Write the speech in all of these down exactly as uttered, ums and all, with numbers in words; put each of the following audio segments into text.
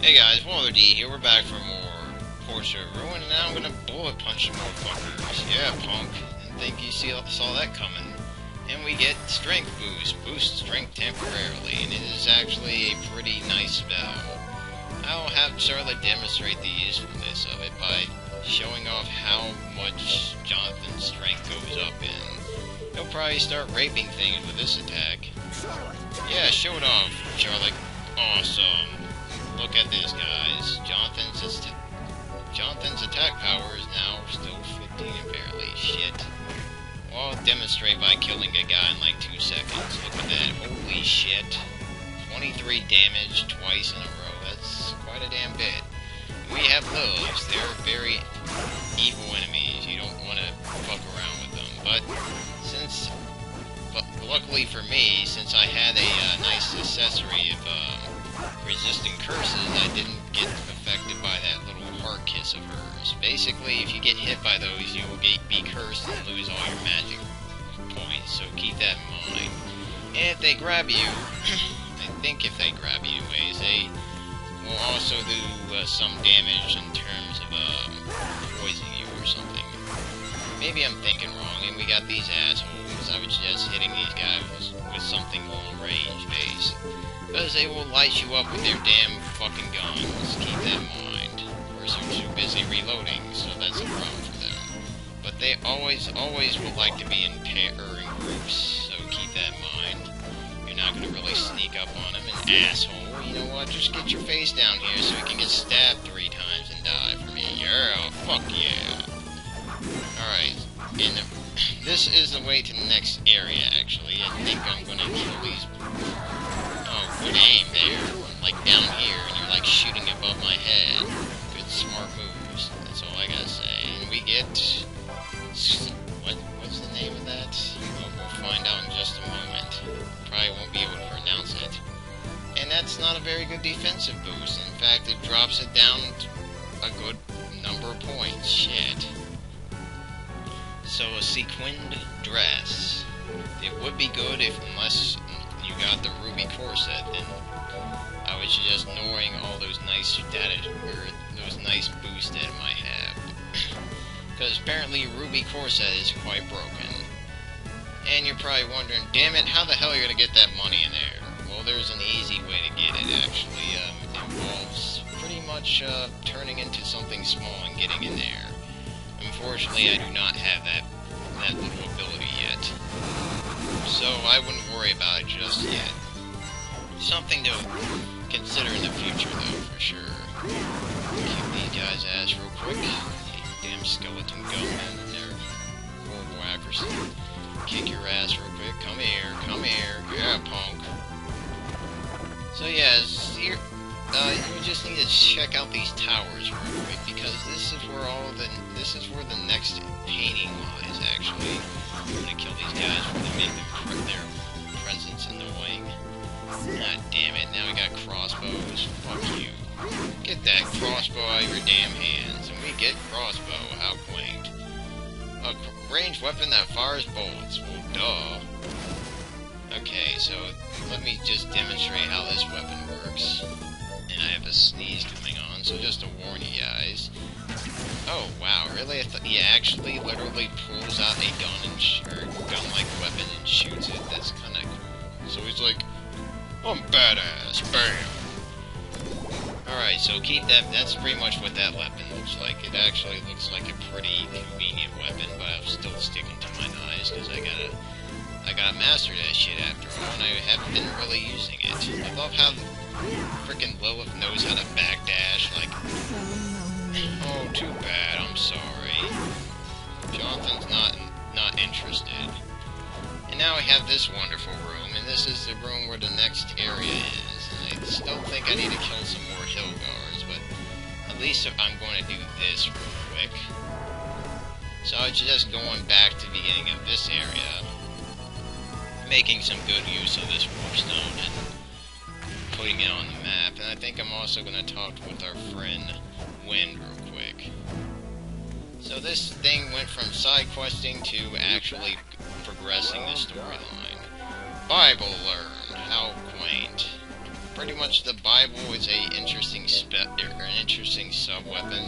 Hey guys, WaddlerD here, we're back for more Portrait of Ruin, and now I'm gonna bullet punch some more fuckers. Yeah, punk. And think you see, saw that coming. And we get strength boost. Boost strength temporarily, and it is actually a pretty nice spell. I'll have Charlotte demonstrate the usefulness of it by showing off how much Jonathan's strength goes up in. He'll probably start raping things with this attack. Yeah, show it off, Charlotte. Awesome. Look at this, guys. Jonathan's Jonathan's attack power is now still fifteen, apparently. Shit. Well, I'll demonstrate by killing a guy in like two seconds. Look at that. Holy shit. twenty-three damage twice in a row. That's quite a damn bit. We have Liliths. They're very evil enemies. You don't want to fuck around with them. But since... But luckily for me, since I had a uh, nice accessory of... Uh, resisting curses, I didn't get affected by that little heart kiss of hers. Basically, if you get hit by those, you will get, be cursed and lose all your magic points, so keep that in mind. And if they grab you, I think if they grab you anyways, they will also do uh, some damage in terms of um, poisoning you or something. Maybe I'm thinking wrong, and we got these assholes. I was just hitting these guys with something long range based. Because they will light you up with their damn fucking guns, keep that in mind. Of course, they're too busy reloading, so that's a problem for them. But they always, always would like to be in pair or in groups, so keep that in mind. You're not gonna really sneak up on them, an asshole. You know what, just get your face down here so you can get stabbed three times and die for me. Yeah, fuck yeah. Alright, and this is the way to the next area, actually. I think I'm gonna kill these... Good aim there, like down here, and you're like shooting above my head. Good smart moves, that's all I gotta say. And we get... What, what's the name of that? Well, we'll find out in just a moment. Probably won't be able to pronounce it. And that's not a very good defensive boost. In fact, it drops it down a good number of points. Shit. So a sequined dress. It would be good if unless... you got the Ruby Corset, and I was just ignoring all those nice data, or those nice boosts that it might have. Because apparently Ruby Corset is quite broken. And you're probably wondering, damn it, how the hell are you going to get that money in there? Well, there's an easy way to get it, actually. Um, it involves pretty much uh, turning into something small and getting in there. Unfortunately, I do not have that, that little ability yet. So I wouldn't worry about it just yet. Something to consider in the future, though, for sure. Kick these guys' ass real quick. Damn skeleton gunmen and their horrible accuracy. Kick your ass real quick. Come here, come here. Yeah, punk. So yeah, you uh, just need to check out these towers real quick because this is where all the this is where the next painting lies, actually. I'm gonna kill these guys before they make them their presence annoying. God damn it, now we got crossbows. Fuck you. Get that crossbow out of your damn hands. And we get crossbow, how quaint. A ranged weapon that fires bolts. Well, duh. Okay, so let me just demonstrate how this weapon works. And I have a sneeze coming on, so just to warn you guys. Oh, wow, really? I th he actually literally pulls out a gun and sh or gun-like weapon and shoots it. That's kind of cool. So he's like, I'm badass, bam! Alright, so keep that. That's pretty much what that weapon looks like. It actually looks like a pretty convenient weapon, but I'm still sticking to my knives because I gotta... I gotta master that shit after all, and I haven't been really using it. I love how frickin' Lilith knows how to backdash, like... Oh, too bad. I'm sorry. Jonathan's not not interested. And now we have this wonderful room, and this is the room where the next area is. And I still think I need to kill some more hill guards, but at least I'm going to do this real quick. So I was just going back to the beginning of this area, making some good use of this warstone and putting it on the map. And I think I'm also going to talk with our friend... Wynn real quick. So this thing went from side questing to actually progressing the storyline. Bible learned. How quaint. Pretty much the Bible is a interesting spell using sub-weapon,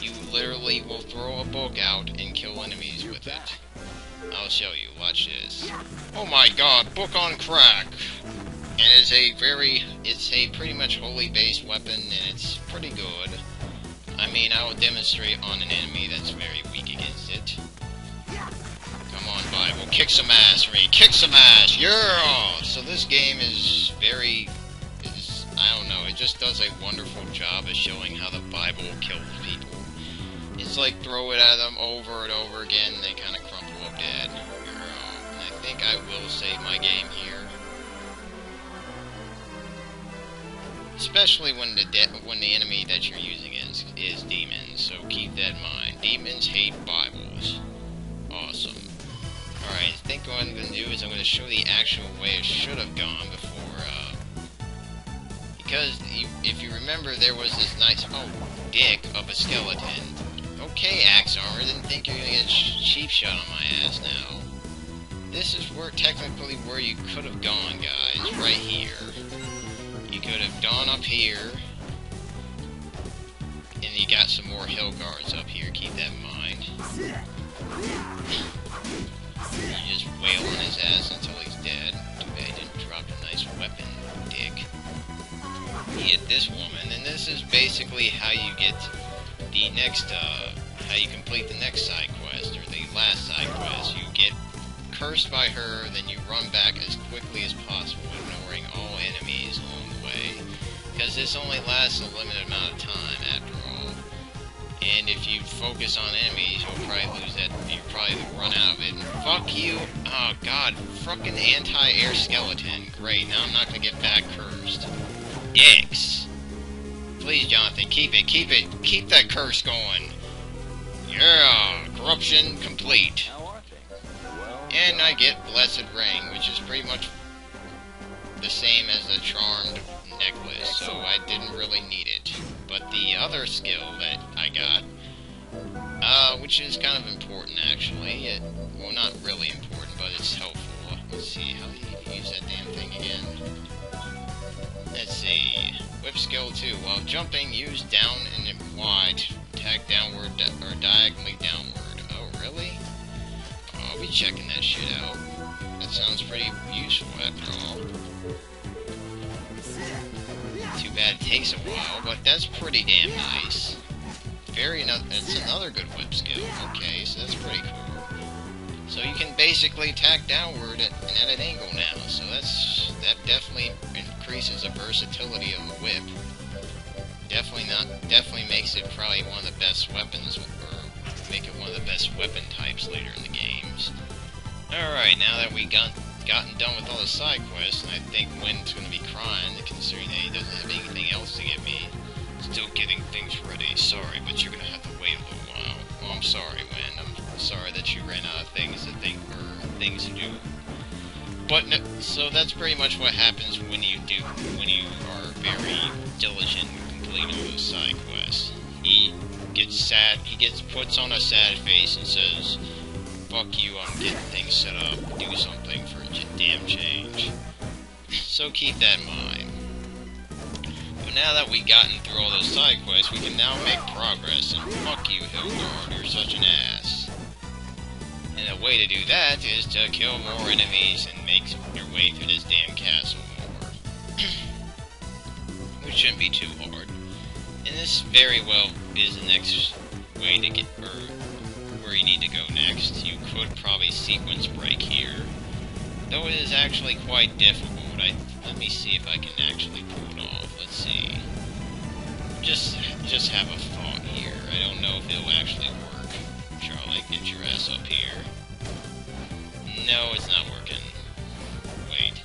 you literally will throw a book out and kill enemies with it. I'll show you, watch this. Oh my god, book on crack! And it's a very, it's a pretty much holy based weapon, and it's pretty good. I mean, I will demonstrate on an enemy that's very weak against it. Come on, Bible, kick some ass for me, kick some ass, yeah! So this game is very, is, I don't know, it just does a wonderful job of showing how the Bible kills people. It's like throw it at them over and over again, and they kind of crumple up dead. Girl. I think I will save my game here. Especially when the de when the enemy that you're using is is demons, so keep that in mind. Demons hate Bibles. Awesome. Alright, I think what I'm going to do is I'm going to show the actual way it should have gone before, uh... Because, you, if you remember, there was this nice, oh, dick of a skeleton. Okay, Axe Armor, didn't think you were going to get a cheap shot on my ass now. This is where, technically, where you could have gone, guys. Right here. You could have gone up here, and you got some more hill guards up here, keep that in mind. You just wail on his ass until he's dead. Too bad he didn't drop a nice weapon, dick. You hit this woman, and this is basically how you get the next, uh, how you complete the next side quest, or the last side quest. You get cursed by her, then you run back as quickly as possible, ignoring all enemies along the way. Because this only lasts a limited amount of time, after all. And if you focus on enemies, you'll probably lose that, you'll probably run out of it. And fuck you! Oh god, fucking anti-air skeleton. Great, now I'm not gonna get back cursed. Dicks! Please, Jonathan, keep it, keep it, keep that curse going. Yeah! Corruption complete. And I get Blessed Ring, which is pretty much the same as the Charmed Necklace, so I didn't really need it. But the other skill that I got, uh, which is kind of important actually, it, well not really important, but it's helpful. Let's see, how do you use that damn thing again? Let's see, Whip skill two. While jumping, use down and wide, attack downward di or diagonally downward. Oh really? I'll be checking that shit out. That sounds pretty useful after all. Too bad it takes a while, but that's pretty damn nice. Very no- that's another good whip skill. Okay, so that's pretty cool. So you can basically tack downward at, at an angle now, so that's that definitely increases the versatility of the whip. Definitely not definitely makes it probably one of the best weapons or make it one of the best weapon types later in the games. Alright, now that we got gotten done with all the side quests, and I think Wynn's gonna be crying, considering that he doesn't have anything else to get me. Still getting things ready, sorry, but you're gonna have to wait a little while. Well, I'm sorry, Wynn. I'm sorry that you ran out of things to think, or things to do. But, no, so that's pretty much what happens when you do, when you are very diligent in completing all those side quests. He gets sad, he gets, puts on a sad face and says, fuck you, I'm getting things set up, do something for a damn change. So keep that in mind. But now that we've gotten through all those side quests, we can now make progress, and fuck you, Hilgard, you're such an ass. And the way to do that is to kill more enemies and make your way through this damn castle more. Which shouldn't be too hard. And this very well is the next way to get, er, where you need to go next. You could probably sequence break here, though it is actually quite difficult. I, let me see if I can actually pull it off. Let's see. Just, just have a thought here. I don't know if it'll actually work. Charlie, get your ass up here. No, it's not working. Wait.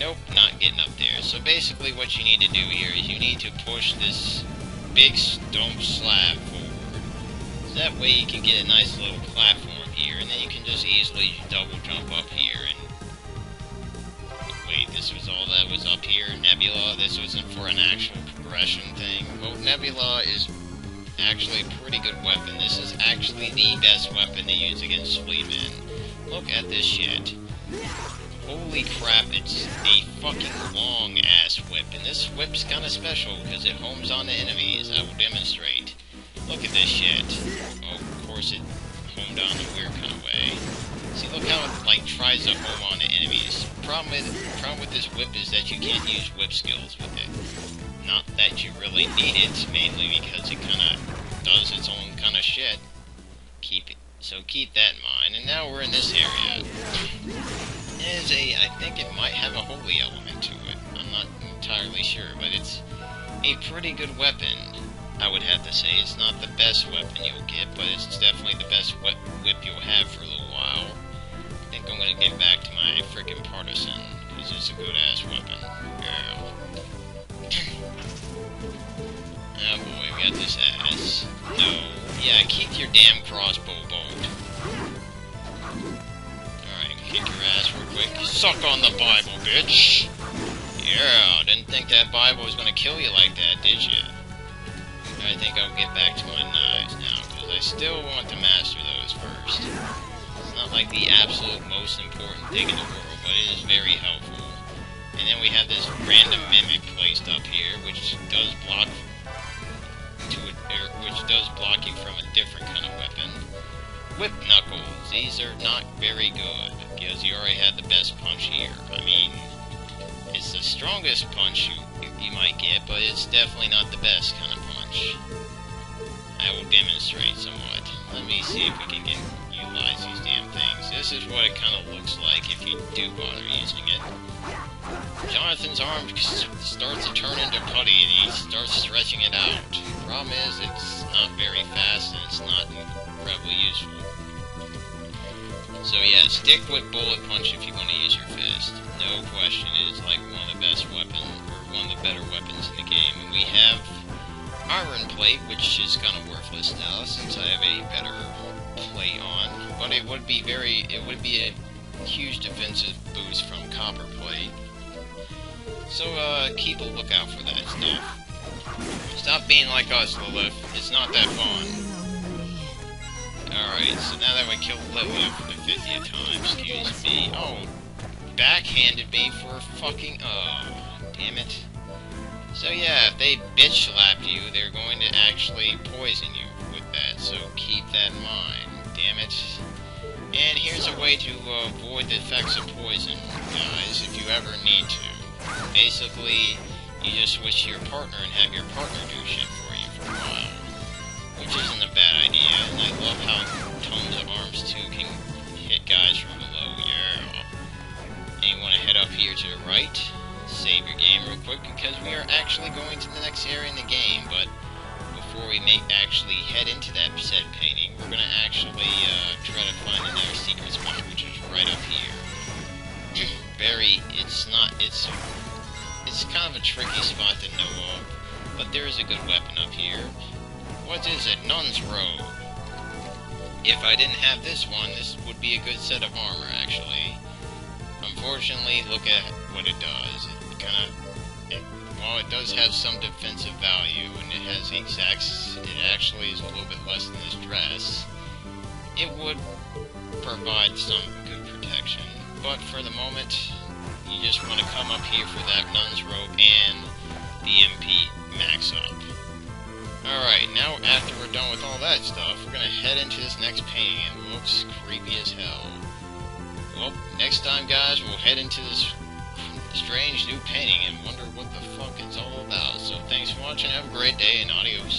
Nope, not getting up there. So basically, what you need to do here is you need to push this big stump slab forward. That way you can get a nice little platform here, and then you can just easily double jump up here, and... Wait, this was all that was up here? Nebula, this wasn't for an actual progression thing. Well, Nebula is actually a pretty good weapon. This is actually the best weapon to use against Sweetman. Look at this shit. Holy crap, it's a fucking long-ass whip, and this whip's kinda special, because it homes on the enemies. I will demonstrate. Look at this shit. Oh, of course it homed on in a weird kind of way. See, look how it, like, tries to home on the enemies. Problem with, problem with this whip is that you can't use whip skills with it. Not that you really need it, mainly because it kinda does its own kinda shit. Keep it. So keep that in mind. And now we're in this area. It is a, I think it might have a holy element to it. I'm not entirely sure, but it's a pretty good weapon, I would have to say. It's not the best weapon you'll get, but it's definitely the best whip, whip you'll have for a little while. I think I'm going to get back to my frickin' partisan, because it's a good-ass weapon. Girl. Oh boy, we got this ass. No. Yeah, keep your damn crossbow bolt. Alright, kick your ass real quick. Suck on the Bible, bitch! Yeah, didn't think that Bible was gonna kill you like that, did you? I think I'll get back to my knives now, because I still want to master those first. It's not like the absolute most important thing in the world, but it is very helpful. And then we have this random mimic placed up here, which does block... To a, er, which does block you from a different kind of weapon. Whip Knuckles. These are not very good, because you already had the best punch here. I mean, it's the strongest punch you, you might get, but it's definitely not the best kind of punch. I will demonstrate somewhat. Let me see if we can get utilize these damn things. This is what it kind of looks like if you do bother using it. Jonathan's arm starts to turn into putty and he starts stretching it out. The problem is, it's not very fast and it's not incredibly useful. So yeah, stick with Bullet Punch if you want to use your fist. No question, it is like one of the best weapons, or one of the better weapons in the game. And we have Iron Plate, which is kind of worthless now since I have a better play on, but it would be very, it would be a huge defensive boost from Copper Plate. So, uh, keep a lookout for that stuff. Stop being like us, Lilith. It's not that fun. Alright, so now that we killed Lilith for the fiftieth time, excuse me. Oh, backhanded me for fucking, oh, damn it. So yeah, if they bitch slap you, they're going to actually poison you with that, so keep that in mind. Damn it. And here's a way to uh, avoid the effects of poison, guys, if you ever need to. Basically, you just switch to your partner and have your partner do shit for you for a while. Which isn't a bad idea, and I love how Tomes of Arms two can hit guys from below. Yeah. And you want to head up here to the right. Save your game real quick, because we are actually going to the next area in the game, but before we may actually head into that said painting, we're going to actually uh, try to find another secret spot, which is right up here. Very, it's not, it's, it's kind of a tricky spot to know of, but there is a good weapon up here. What is it? Nun's Rod. If I didn't have this one, this would be a good set of armor, actually. Unfortunately, look at what it does. It kind of, while it does have some defensive value, and it has the exact, it actually is a little bit less than this dress. It would provide some good protection, but for the moment, you just want to come up here for that Nun's Rope and the M P max up. Alright, now after we're done with all that stuff, we're going to head into this next painting. It looks creepy as hell. Well, next time, guys, we'll head into this strange new painting and wonder what the fuck it's all about. So thanks for watching, have a great day, and adios.